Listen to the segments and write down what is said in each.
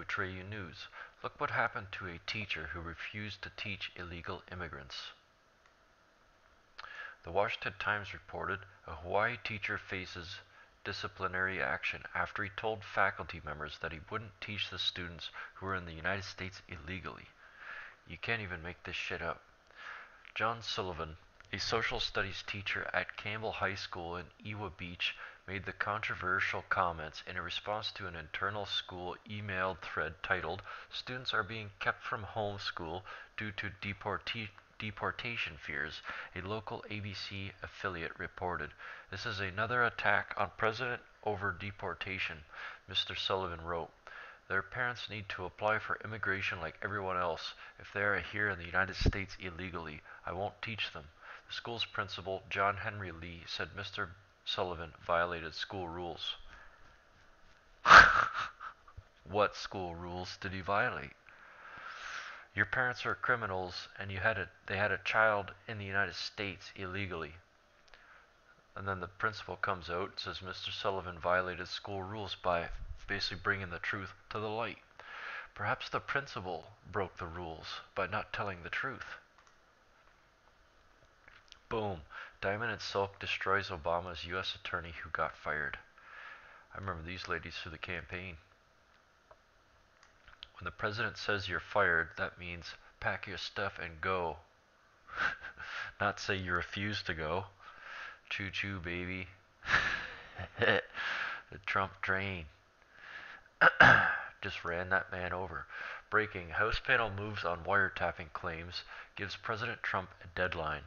to Atreyu News. Look what happened to a teacher who refused to teach illegal immigrants. The Washington Times reported a Hawaii teacher faces disciplinary action after he told faculty members that he wouldn't teach the students who were in the United States illegally. You can't even make this shit up. John Sullivan, a social studies teacher at Campbell High School in Iwa Beach, made the controversial comments in a response to an internal school email thread titled, "Students are being kept from home school due to deportation fears," a local ABC affiliate reported. "This is another attack on President over deportation," Mr. Sullivan wrote. "Their parents need to apply for immigration like everyone else. If they are here in the United States illegally, I won't teach them." The school's principal, John Henry Lee, said Mr. Sullivan violated school rules. What school rules did he violate? Your parents are criminals, and they had a child in the United States illegally. And then the principal comes out and says Mr. Sullivan violated school rules by basically bringing the truth to the light. Perhaps the principal broke the rules by not telling the truth. Boom. Diamond and Silk destroys Obama's U.S. attorney who got fired. I remember these ladies through the campaign. When the president says you're fired, that means pack your stuff and go. Not say you refuse to go. Choo-choo, baby. The Trump train just ran that man over. Breaking. House panel moves on wiretapping claims. Gives President Trump a deadline.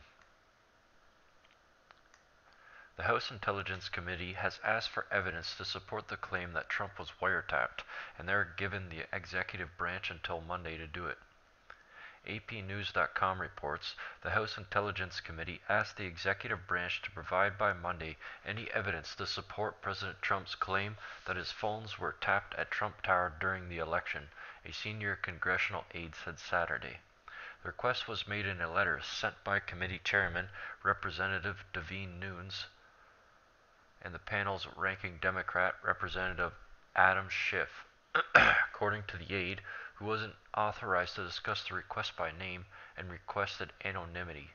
The House Intelligence Committee has asked for evidence to support the claim that Trump was wiretapped, and they're given the executive branch until Monday to do it. APNews.com reports the House Intelligence Committee asked the executive branch to provide by Monday any evidence to support President Trump's claim that his phones were tapped at Trump Tower during the election, a senior congressional aide said Saturday. The request was made in a letter sent by committee chairman Representative Devin Nunes and the panel's ranking Democrat, Representative Adam Schiff. According to the aide, who wasn't authorized to discuss the request by name and requested anonymity.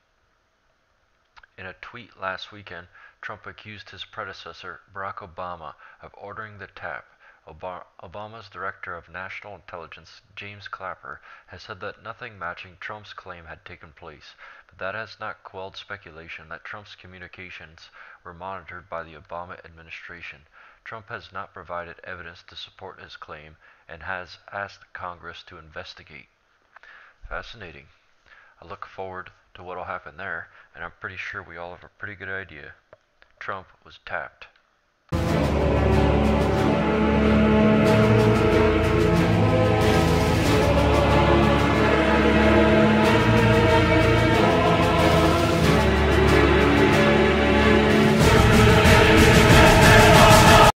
In a tweet last weekend, Trump accused his predecessor, Barack Obama, of ordering the tap. Obama's Director of National Intelligence, James Clapper, has said that nothing matching Trump's claim had taken place, but that has not quelled speculation that Trump's communications were monitored by the Obama administration. Trump has not provided evidence to support his claim and has asked Congress to investigate. Fascinating. I look forward to what will happen there, and I'm pretty sure we all have a pretty good idea. Trump was tapped.